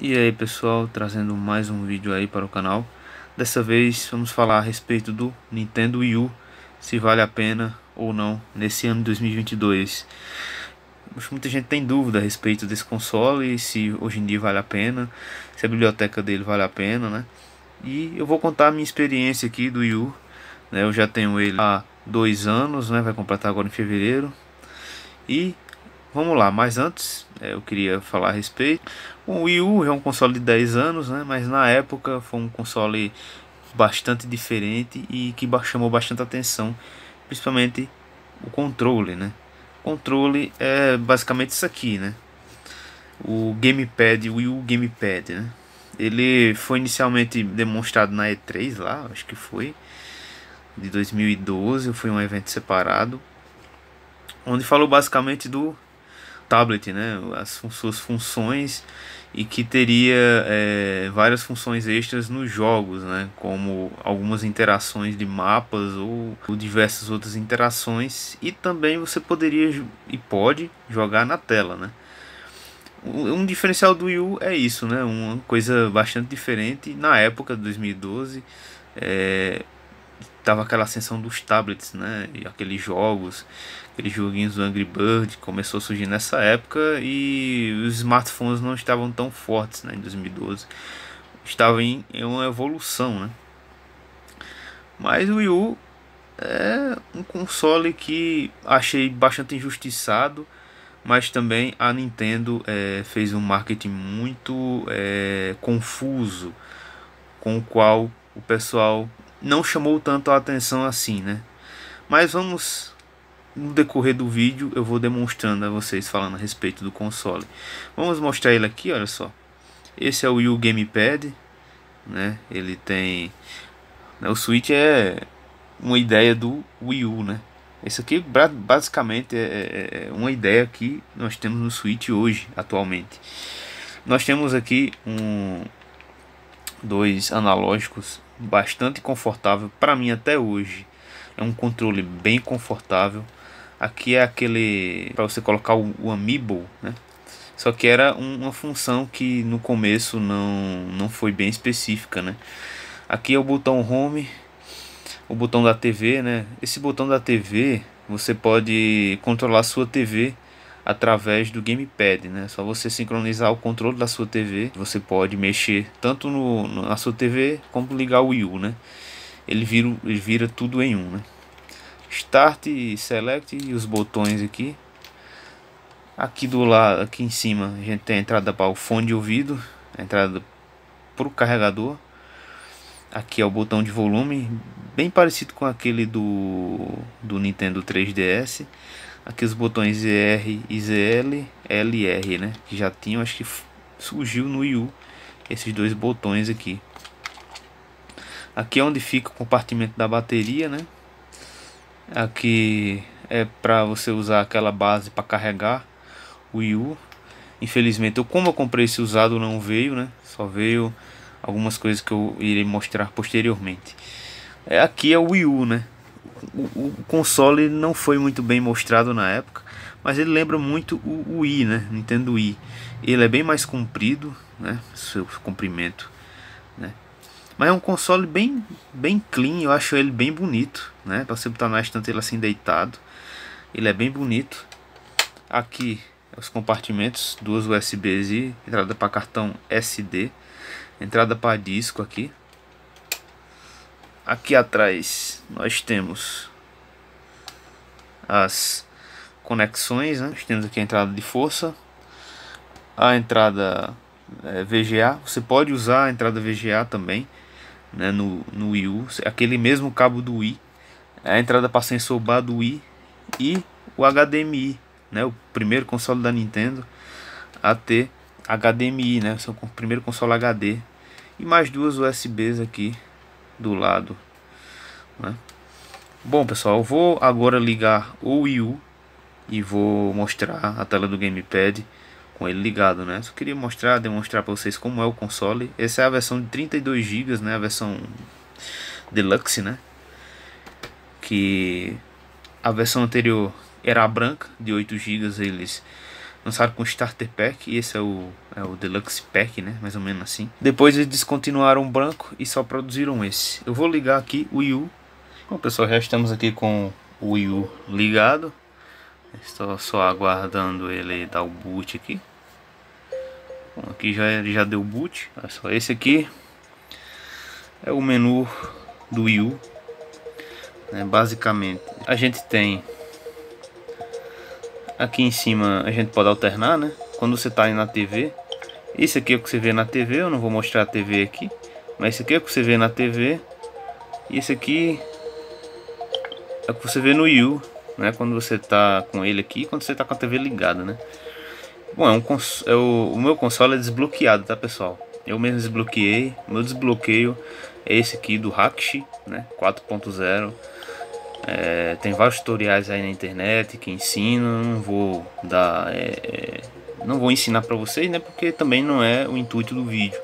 E aí pessoal, trazendo mais um vídeo aí para o canal. Dessa vez vamos falar a respeito do Nintendo Wii U, se vale a pena ou não nesse ano de 2022. Muita gente tem dúvida a respeito desse console, se hoje em dia vale a pena, se a biblioteca dele vale a pena, né? E eu vou contar a minha experiência aqui do Wii U, né? Eu já tenho ele há 2 anos, né? Vai completar agora em fevereiro. E vamos lá, mas antes eu queria falar a respeito. Bom, o Wii U é um console de 10 anos, né? Mas na época foi um console bastante diferente e que chamou bastante atenção, principalmente o controle, né? O controle é basicamente isso aqui, né? O gamepad, o Wii U GamePad, né? Ele foi inicialmente demonstrado na E3 lá, acho que foi de 2012, foi um evento separado, onde falou basicamente do tablet, né, as suas funções, e que teria várias funções extras nos jogos, né, como algumas interações de mapas ou diversas outras interações, e também você poderia e pode jogar na tela, né. Um diferencial do Wii U é isso, né, uma coisa bastante diferente. Na época de 2012 tava aquela ascensão dos tablets, né, e aqueles joguinhos do Angry Bird começou a surgir nessa época, e os smartphones não estavam tão fortes, né, em 2012, estava em uma evolução, né. Mas o Wii U é um console que achei bastante injustiçado, mas também a Nintendo fez um marketing muito confuso, com o qual o pessoal não chamou tanto a atenção assim, né? Mas vamos, no decorrer do vídeo eu vou demonstrando a vocês, falando a respeito do console. Vamos mostrar ele aqui, olha só. Esse é o Wii U Gamepad, né? Ele tem, o Switch é uma ideia do Wii U, né? Esse aqui basicamente é uma ideia que nós temos no Switch hoje, atualmente. Nós temos aqui dois analógicos bastante confortável para mim até hoje. É um controle bem confortável. Aqui é aquele para você colocar o amiibo, né? Só que era uma função que no começo não foi bem específica, né? Aqui é o botão home, o botão da TV, né? Esse botão da TV você pode controlar a sua TV através do gamepad, né? Só você sincronizar o controle da sua TV, você pode mexer tanto na sua TV como ligar o Wii U, né? Ele vira tudo em um, né? Start, select e os botões aqui. Aqui do lado, aqui em cima, a gente tem a entrada para o fone de ouvido, a entrada para o carregador. Aqui é o botão de volume, bem parecido com aquele do Nintendo 3DS. Aqui os botões ZR e ZL, LR, né, que já tinham, acho que surgiu no Wii U, esses dois botões aqui. Aqui é onde fica o compartimento da bateria, né. Aqui é para você usar aquela base para carregar o Wii U. Infelizmente, como eu comprei esse usado, não veio, né, só veio algumas coisas que eu irei mostrar posteriormente. Aqui é o Wii U, né. O console não foi muito bem mostrado na época, mas ele lembra muito o Wii, né? Nintendo Wii. Ele é bem mais comprido, né? Seu comprimento, né? Mas é um console bem clean. Eu acho ele bem bonito, né? Para você botar na estante ele assim deitado, ele é bem bonito. Aqui os compartimentos, duas USBs e entrada para cartão SD, entrada para disco aqui. Aqui atrás nós temos as conexões, né? Nós temos aqui a entrada de força, a entrada VGA. Você pode usar a entrada VGA também, né? No Wii U, aquele mesmo cabo do Wii, a entrada para sensor bar do Wii e o HDMI, né? O primeiro console da Nintendo a ter HDMI, né? Seu primeiro console HD, e mais duas USBs aqui do lado, né? Bom pessoal, eu vou agora ligar o Wii U e vou mostrar a tela do gamepad com ele ligado, né? Só queria demonstrar para vocês como é o console. Essa é a versão de 32 GB, né? A versão deluxe, né? Que a versão anterior era a branca de 8 GB, eles lançaram com o Starter Pack, e esse é o Deluxe Pack, né, mais ou menos assim. Depois eles descontinuaram o branco e só produziram esse. Eu vou ligar aqui o Wii U. Bom pessoal, já estamos aqui com o Wii U ligado. Estou só aguardando ele dar o boot aqui. Bom, aqui já deu boot. Olha só, esse aqui é o menu do Wii U, né? Basicamente a gente tem aqui em cima, a gente pode alternar, né? Quando você está na TV, esse aqui é o que você vê na TV. Eu não vou mostrar a TV aqui, mas esse aqui é o que você vê na TV, e esse aqui é o que você vê no Wii U, né? Quando você está com ele aqui, quando você está com a TV ligada, né? Bom, o meu console é desbloqueado, tá pessoal? Eu mesmo desbloqueei. Meu desbloqueio é esse aqui do Hakushi, né, 4.0. Tem vários tutoriais aí na internet que ensinam. Não vou dar, não vou ensinar para vocês, né, porque também não é o intuito do vídeo.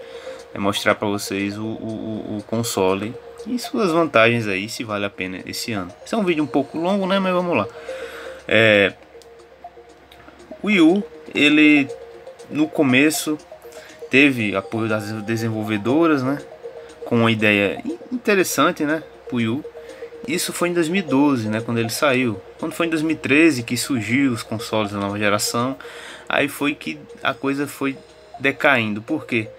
É mostrar para vocês o console e suas vantagens aí, se vale a pena esse ano. Esse é um vídeo um pouco longo, né, mas vamos lá. O Wii U, ele no começo teve apoio das desenvolvedoras, né, com uma ideia interessante, né, pro Wii U. Isso foi em 2012, né, quando ele saiu. Quando foi em 2013 que surgiu os consoles da nova geração, aí foi que a coisa foi decaindo. Por quê?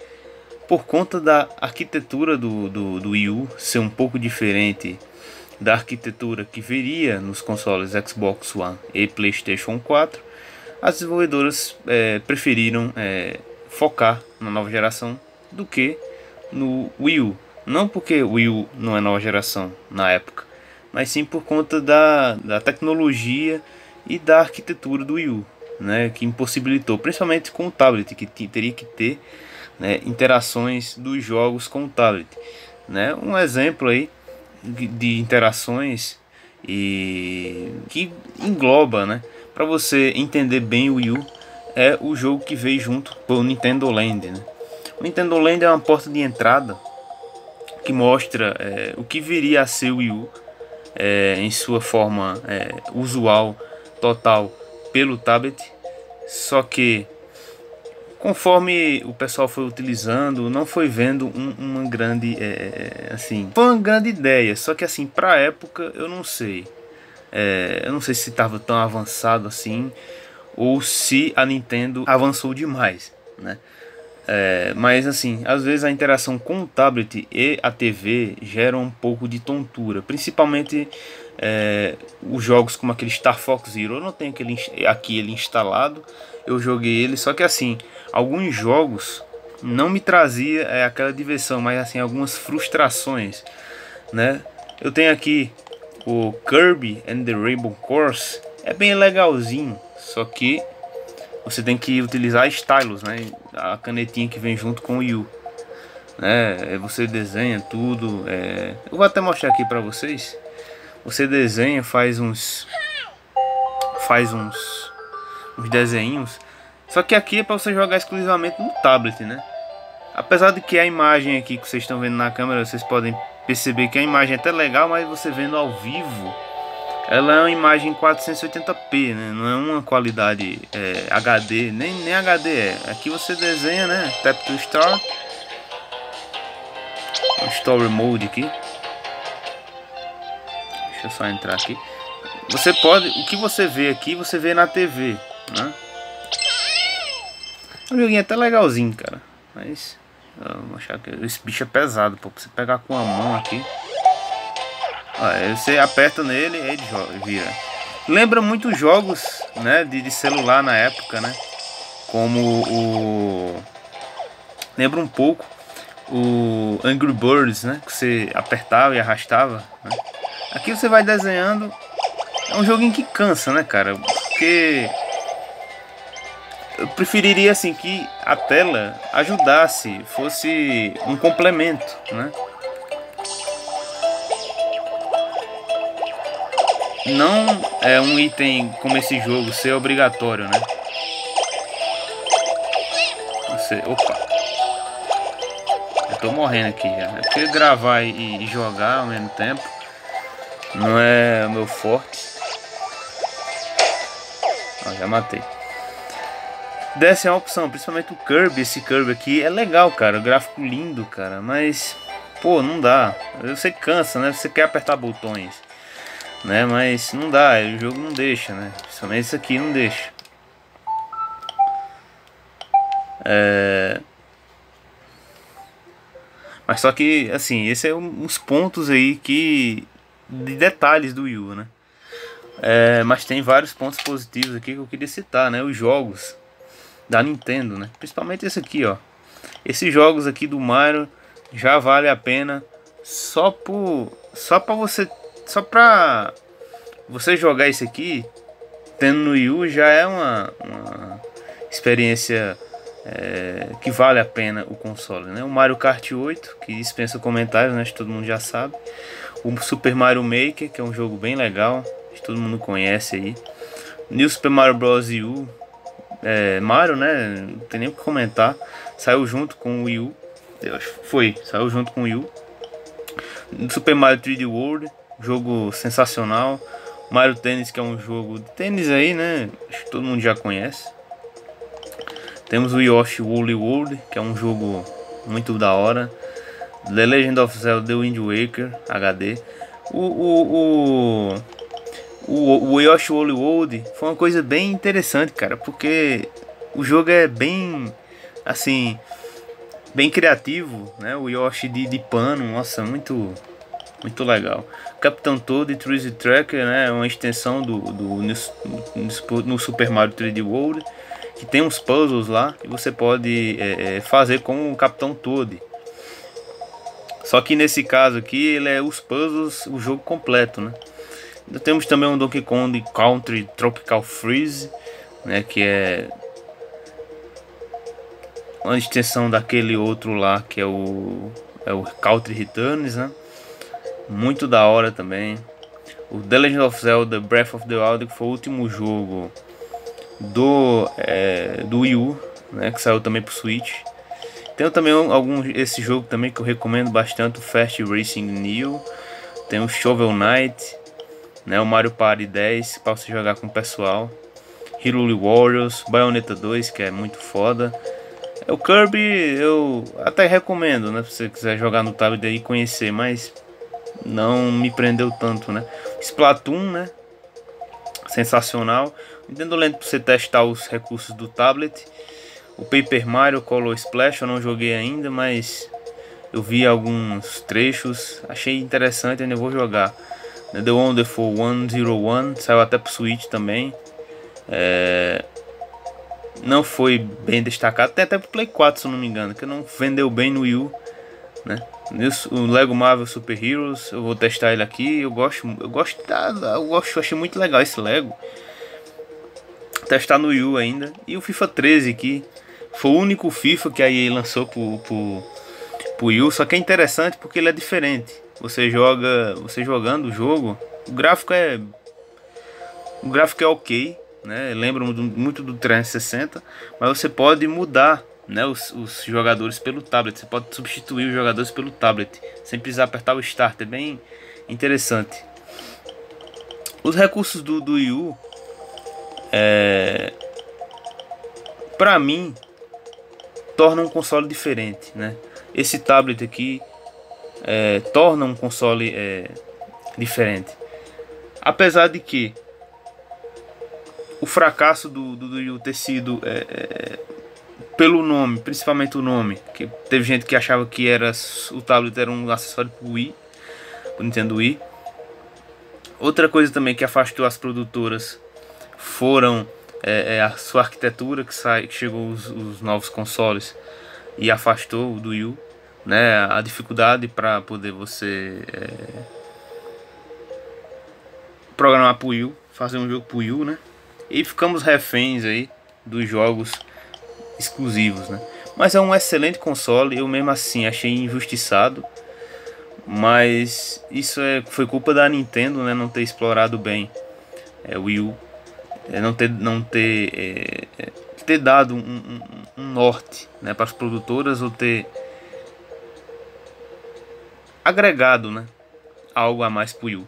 Por conta da arquitetura do Wii U ser um pouco diferente da arquitetura que viria nos consoles Xbox One e PlayStation 4, as desenvolvedoras preferiram focar na nova geração do que no Wii U. Não porque o Wii U não é nova geração na época, mas sim por conta da tecnologia e da arquitetura do Wii U, né, que impossibilitou, principalmente com o tablet, que teria que ter, né, interações dos jogos com o tablet, né. Um exemplo aí de interações e que engloba, né, para você entender bem o Wii U, é o jogo que veio junto com o Nintendo Land, né? O Nintendo Land é uma porta de entrada que mostra o que viria a ser o Wii U em sua forma usual, total, pelo tablet. Só que conforme o pessoal foi utilizando, não foi vendo uma grande, assim, foi uma grande ideia. Só que assim, para a época, eu não sei se estava tão avançado assim, ou se a Nintendo avançou demais, né? Mas assim, às vezes a interação com o tablet e a TV gera um pouco de tontura, principalmente os jogos como aquele Star Fox Zero. Eu não tenho aqui ele instalado, eu joguei ele, só que assim, alguns jogos não me trazia aquela diversão, mas assim, algumas frustrações, né? Eu tenho aqui o Kirby and the Rainbow Curse, é bem legalzinho, só que você tem que utilizar stylus, né? A canetinha que vem junto com o Wii U, né? Você desenha tudo. Eu vou até mostrar aqui para vocês. Você desenha, faz uns desenhinhos. Só que aqui é para você jogar exclusivamente no tablet, né? Apesar de que a imagem aqui que vocês estão vendo na câmera, vocês podem perceber que a imagem é até legal, mas você vendo ao vivo, ela é uma imagem 480p, né? Não é uma qualidade HD, nem HD é. Aqui você desenha, né? Tap to Start, Story Mode aqui. Deixa eu só entrar aqui. Você pode, o que você vê aqui, você vê na TV, né? O joguinho é até legalzinho, cara. Mas vou achar que esse bicho é pesado, pô. Pra você pegar com a mão aqui. Olha, você aperta nele e ele vira. Lembra muitos jogos, né, de celular na época, né? Como o... Lembra um pouco o Angry Birds, né? Que você apertava e arrastava, né? Aqui você vai desenhando. É um joguinho que cansa, né, cara? Porque... eu preferiria, assim, que a tela ajudasse, fosse um complemento, né? Não é um item como esse jogo ser obrigatório, né? Você... opa! Eu tô morrendo aqui já. É porque gravar e jogar ao mesmo tempo não é o meu forte. Ó, já matei. dessem a opção, principalmente o Kirby. Esse Kirby aqui é legal, cara, o gráfico lindo, cara, mas pô, não dá, você cansa, né, você quer apertar botões, né, mas não dá, o jogo não deixa, né, principalmente isso aqui não deixa. Mas só que, assim, esses são uns pontos aí que... de detalhes do Wii U, né? Mas tem vários pontos positivos aqui que eu queria citar, né? Os jogos da Nintendo, né? Principalmente esse aqui, ó. Esses jogos aqui do Mario já vale a pena só pra você jogar esse aqui tendo no Wii U já é uma experiência que vale a pena o console, né? O Mario Kart 8, que dispensa comentários, né? Que todo mundo já sabe. O Super Mario Maker, que é um jogo bem legal, que todo mundo conhece aí. New Super Mario Bros. Wii U, Mario, né? Não tem nem o que comentar. Saiu junto com o Wii U. Eu acho que foi, saiu junto com o Wii U. Super Mario 3D World, jogo sensacional. Mario Tennis, que é um jogo de tênis aí, né? Acho que todo mundo já conhece. Temos o Yoshi's Wooly World, que é um jogo muito da hora. The Legend of Zelda Wind Waker HD. O Yoshi's Wooly World foi uma coisa bem interessante, cara, porque o jogo é bem assim, bem criativo, né? O Yoshi de pano, nossa, muito legal. Capitão Toad e 3D Tracker, né? Uma extensão do Super Mario 3D World, que tem uns puzzles lá que você pode fazer com o Capitão Toad. Só que nesse caso aqui, ele é os puzzles, o jogo completo, né? Temos também um Donkey Kong Country Tropical Freeze, né? Que é uma extensão daquele outro lá, que é o Country Returns, né? Muito da hora também. O The Legend of Zelda Breath of the Wild, que foi o último jogo do Wii U, né? Que saiu também pro Switch. Tem também esse jogo também que eu recomendo bastante, o Fast Racing New. Tem o Shovel Knight, né, o Mario Party 10 para você jogar com o pessoal. Hyrule Warriors, Bayonetta 2, que é muito foda. O Kirby eu até recomendo, né, se você quiser jogar no tablet e conhecer, mas não me prendeu tanto, né. Splatoon, né, sensacional. Nintendo Land para você testar os recursos do tablet. O Paper Mario Color Splash eu não joguei ainda, mas eu vi alguns trechos, achei interessante, ainda vou jogar. The Wonderful 101 saiu até pro Switch também. Não foi bem destacado, tem até pro Play 4, se eu não me engano, que não vendeu bem no Wii U, né? O Lego Marvel Super Heroes, eu vou testar ele aqui, eu achei muito legal esse Lego. Testar no Wii U ainda. E o FIFA 13 aqui, foi o único FIFA que a EA lançou pro Wii U, só que é interessante porque ele é diferente. Você jogando o jogo, o gráfico é ok, né? Lembra muito do 360, mas você pode mudar, né, os jogadores pelo tablet, você pode substituir os jogadores pelo tablet, sem precisar apertar o start, é bem interessante. Os recursos do Wii U, pra mim, torna um console diferente, né? Esse tablet aqui torna um console diferente. Apesar de que o fracasso do Wii U ter sido pelo nome, principalmente o nome, que teve gente que achava que o tablet era um acessório pro Wii, pro Nintendo Wii. Outra coisa também que afastou as produtoras foram a sua arquitetura, que chegou os novos consoles e afastou o do Wii U, né? A dificuldade para poder você programar pro Wii U, fazer um jogo pro Wii U, né? E ficamos reféns aí dos jogos exclusivos, né? Mas é um excelente console, eu mesmo assim achei injustiçado, mas isso foi culpa da Nintendo, né? Não ter explorado bem o Wii U. Não ter dado um norte, né, para as produtoras, ou ter agregado, né, algo a mais pro Wii U.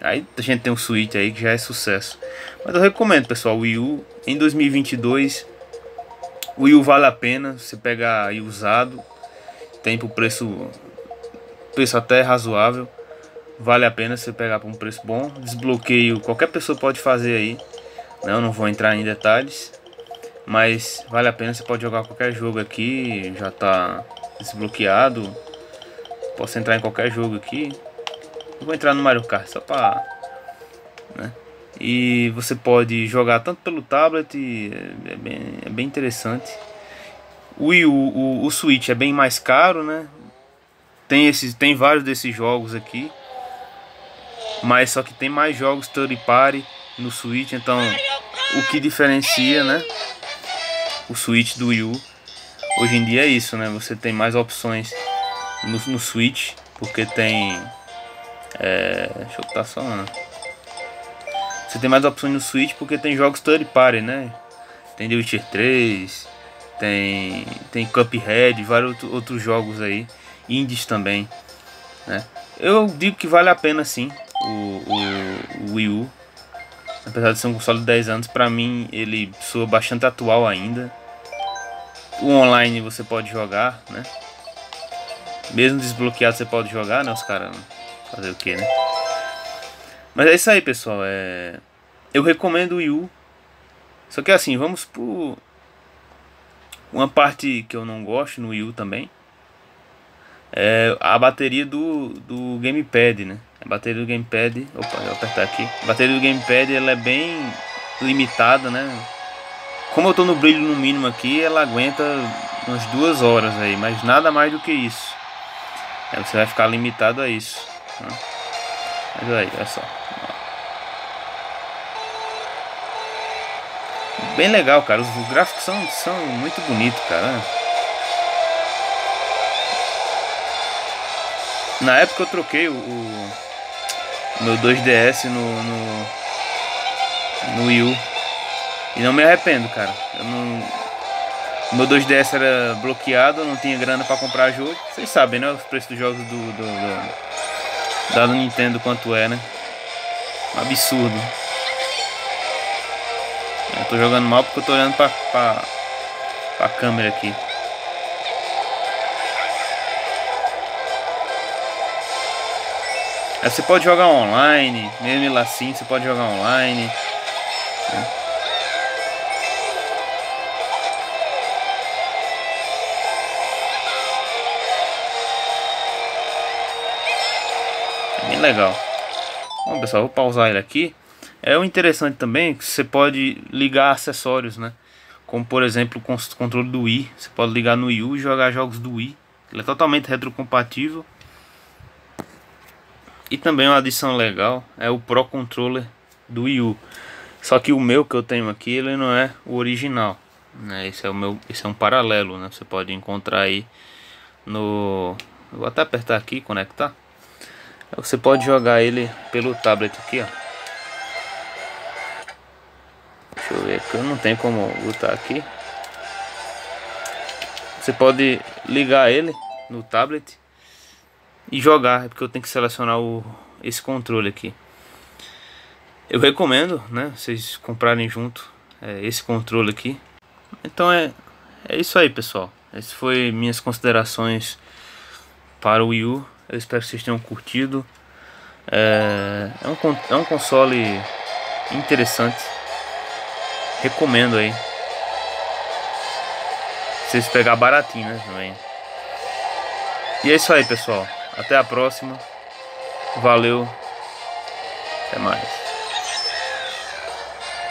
Aí a gente tem um Switch aí que já é sucesso. Mas eu recomendo, pessoal, o Wii U em 2022 O Wii U vale a pena, você pega aí usado, tem por preço até razoável, vale a pena você pegar por um preço bom. Desbloqueio qualquer pessoa pode fazer aí, não vou entrar em detalhes, mas vale a pena, você pode jogar qualquer jogo aqui, já tá desbloqueado, posso entrar em qualquer jogo aqui, eu vou entrar no Mario Kart só para, né? E você pode jogar tanto pelo tablet, é bem interessante. O Switch é bem mais caro, né? Tem vários desses jogos aqui, mas só que tem mais jogos third party no Switch, então o que diferencia, né, o Switch do Wii U hoje em dia é isso, né? Você tem mais opções no Switch, porque tem deixa eu botar só uma. Você tem mais opções no Switch porque tem jogos third party, né? Tem The Witcher 3, tem Cuphead, vários outros jogos aí, indies também, né? Eu digo que vale a pena sim o Wii U. Apesar de ser um console de 10 anos, pra mim ele soa bastante atual ainda. O online você pode jogar, né? Mesmo desbloqueado você pode jogar, né? Os caras fazer o que, né? Mas é isso aí, pessoal, eu recomendo o Wii U. Só que assim, vamos por uma parte que eu não gosto no Wii U também. É a bateria do Gamepad, né? A bateria do Gamepad, opa, eu vou apertar aqui. A bateria do Gamepad, ela é bem limitada, né? Como eu tô no brilho no mínimo aqui, ela aguenta umas 2 horas aí, mas nada mais do que isso. Aí você vai ficar limitado a isso, né? Mas aí, olha só. Bem legal, cara. Os gráficos são muito bonitos, cara. Na época eu troquei o meu 2DS no Wii U. E não me arrependo, cara. O meu 2DS era bloqueado, eu não tinha grana pra comprar jogo. Vocês sabem, né? Os preços dos jogos da Nintendo, quanto é, né? Um absurdo. Eu tô jogando mal porque eu tô olhando pra câmera aqui. Aí você pode jogar online, mesmo assim você pode jogar online, né? É bem legal. Bom, pessoal, vou pausar ele aqui. É o interessante também que você pode ligar acessórios, né? Como por exemplo o controle do Wii. Você pode ligar no Wii U e jogar jogos do Wii. Ele é totalmente retrocompatível. E também uma adição legal é o Pro Controller do Wii U. Só que o meu que eu tenho aqui, ele não é o original, né? Esse é um paralelo, né? Você pode encontrar aí no... Eu vou até apertar aqui, conectar. Você pode jogar ele pelo tablet aqui, ó. Deixa eu ver aqui, eu não tenho como botar aqui. Você pode ligar ele no tablet e jogar, é porque eu tenho que selecionar esse controle aqui. Eu recomendo, né, vocês comprarem junto esse controle aqui. Então é isso aí, pessoal. Essas foram minhas considerações para o Wii U. Eu espero que vocês tenham curtido. É um console interessante. Recomendo aí. Vocês pegar baratinho, né, também. E é isso aí, pessoal. Até a próxima. Valeu. Até mais.